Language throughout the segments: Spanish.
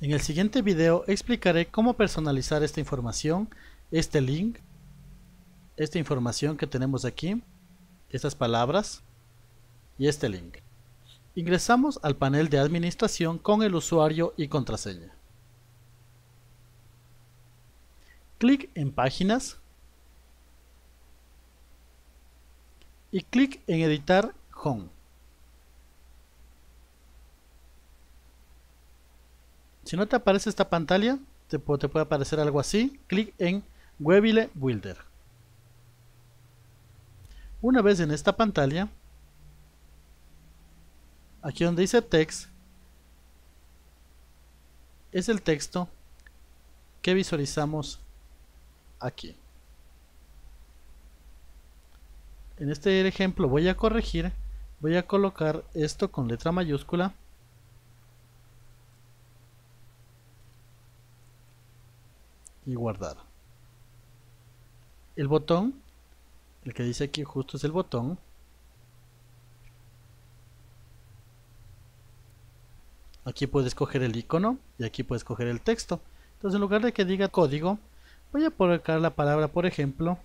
En el siguiente video explicaré cómo personalizar esta información, este link, esta información que tenemos aquí, estas palabras y este link. Ingresamos al panel de administración con el usuario y contraseña. Clic en Páginas y clic en Editar Home. Si no te aparece esta pantalla, te puede aparecer algo así. Clic en Webile Builder. Una vez en esta pantalla, aquí donde dice Text, es el texto que visualizamos aquí. En este ejemplo voy a corregir, voy a colocar esto con letra mayúscula. Y guardar. El botón, el que dice aquí justo es el botón. Aquí puedes coger el icono y aquí puedes coger el texto. Entonces, en lugar de que diga código, voy a colocar la palabra, por ejemplo,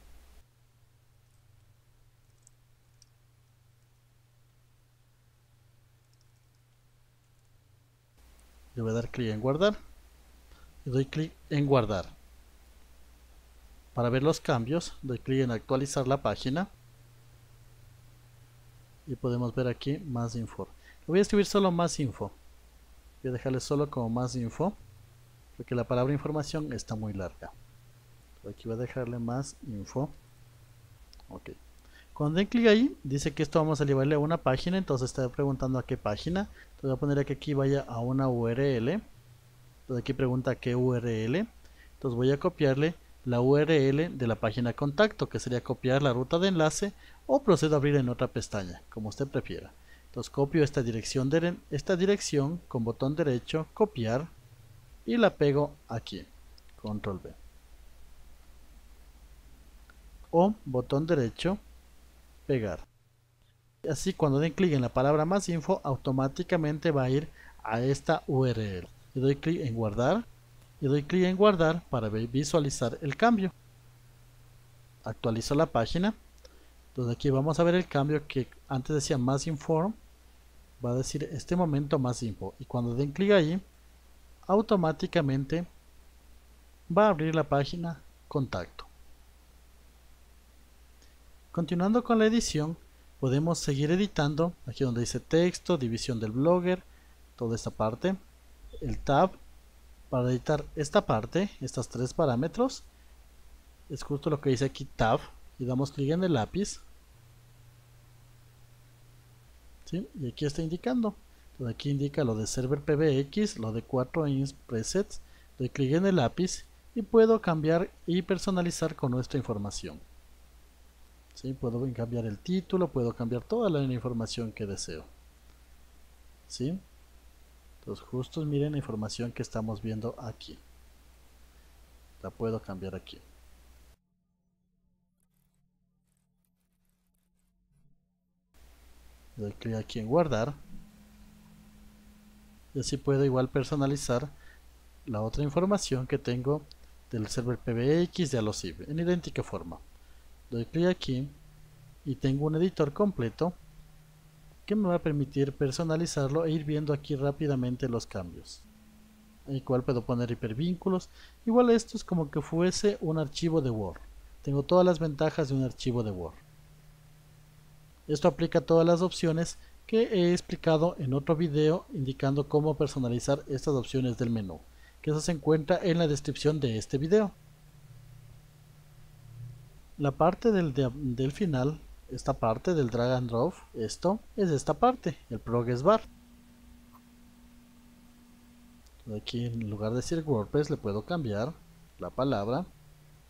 le voy a dar clic en guardar y doy clic en guardar. Para ver los cambios, doy clic en actualizar la página y podemos ver aquí más info. Le voy a escribir solo más info, voy a dejarle solo como más info porque la palabra información está muy larga. Aquí voy a dejarle más info. Ok, cuando den clic ahí dice que esto vamos a llevarle a una página, entonces está preguntando a qué página. Entonces voy a poner que aquí vaya a una URL. Entonces aquí pregunta qué URL. Entonces voy a copiarle la URL de la página contacto, que sería copiar la ruta de enlace, o procedo a abrir en otra pestaña, como usted prefiera. Entonces copio esta dirección con botón derecho, copiar, y la pego aquí, control V o botón derecho, pegar. Así cuando den clic en la palabra más info, automáticamente va a ir a esta URL. Y doy clic en guardar y doy clic en guardar para visualizar el cambio. Actualizo la página. Entonces aquí vamos a ver el cambio que antes decía más inform, va a decir este momento más info, y cuando den clic ahí automáticamente va a abrir la página contacto. Continuando con la edición, podemos seguir editando aquí donde dice texto, división del blogger, toda esta parte, el tab para editar esta parte, estos tres parámetros, es justo lo que dice aquí tab, y damos clic en el lápiz, ¿sí? Y aquí está indicando. Entonces aquí indica lo de server PBX, lo de 4 presets. Doy clic en el lápiz y puedo cambiar y personalizar con nuestra información, ¿sí? Puedo cambiar el título, puedo cambiar toda la información que deseo, ¿sí? Entonces justo miren la información que estamos viendo aquí, la puedo cambiar aquí. Doy clic aquí en guardar y así puedo igual personalizar la otra información que tengo del server PBX de Alosive en idéntica forma. Doy clic aquí y tengo un editor completo que me va a permitir personalizarlo e ir viendo aquí rápidamente los cambios. Igual puedo poner hipervínculos, igual esto es como que fuese un archivo de Word. Tengo todas las ventajas de un archivo de Word. Esto aplica todas las opciones que he explicado en otro video indicando cómo personalizar estas opciones del menú, que eso se encuentra en la descripción de este video. La parte del final, esta parte del drag and drop, esto es esta parte, el progress bar. Aquí en lugar de decir WordPress le puedo cambiar la palabra,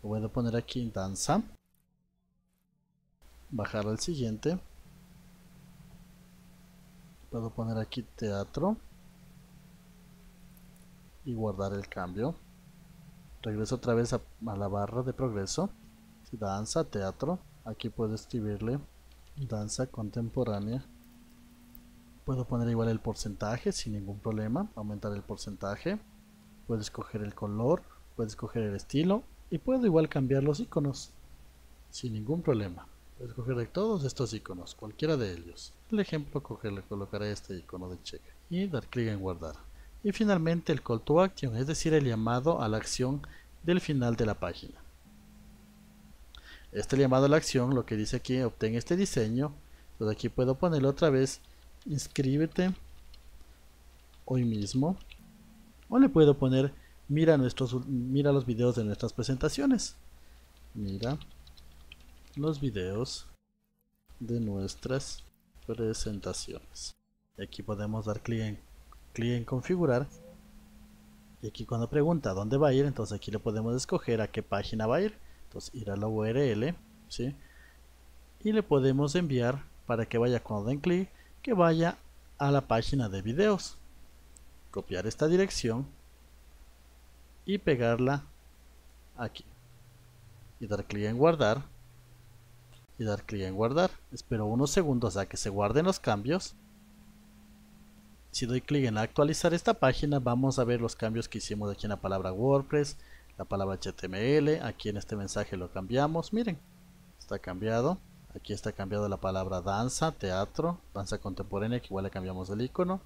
lo voy a poner aquí danza, bajar al siguiente. Puedo poner aquí teatro y guardar el cambio. Regreso otra vez a la barra de progreso, danza, teatro. Aquí puedo escribirle danza contemporánea. Puedo poner igual el porcentaje sin ningún problema, aumentar el porcentaje. Puedo escoger el color, puedo escoger el estilo y puedo igual cambiar los iconos sin ningún problema. Puedo escoger todos estos iconos, cualquiera de ellos. El ejemplo, cogerle, colocaré este icono de check y dar clic en guardar. Y finalmente el call to action, es decir, el llamado a la acción del final de la página. Este llamado a la acción, lo que dice aquí, obtén este diseño. Entonces aquí puedo ponerlo otra vez, inscríbete hoy mismo. O le puedo poner, mira los videos de nuestras presentaciones. Mira los videos de nuestras presentaciones. Y aquí podemos dar clic en configurar. Y aquí cuando pregunta dónde va a ir, entonces aquí le podemos escoger a qué página va a ir. Entonces ir a la URL, ¿sí? Y le podemos enviar para que vaya, cuando den clic, que vaya a la página de videos. Copiar esta dirección y pegarla aquí. Y dar clic en guardar. Y dar clic en guardar. Espero unos segundos a que se guarden los cambios. Si doy clic en actualizar esta página, vamos a ver los cambios que hicimos aquí en la palabra WordPress, la palabra HTML. Aquí en este mensaje lo cambiamos, miren, está cambiado. Aquí está cambiado la palabra danza, teatro, danza contemporánea, que igual le cambiamos el icono.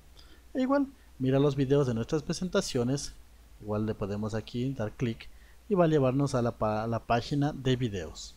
E igual, mira los videos de nuestras presentaciones, igual le podemos aquí dar clic y va a llevarnos a la página de videos.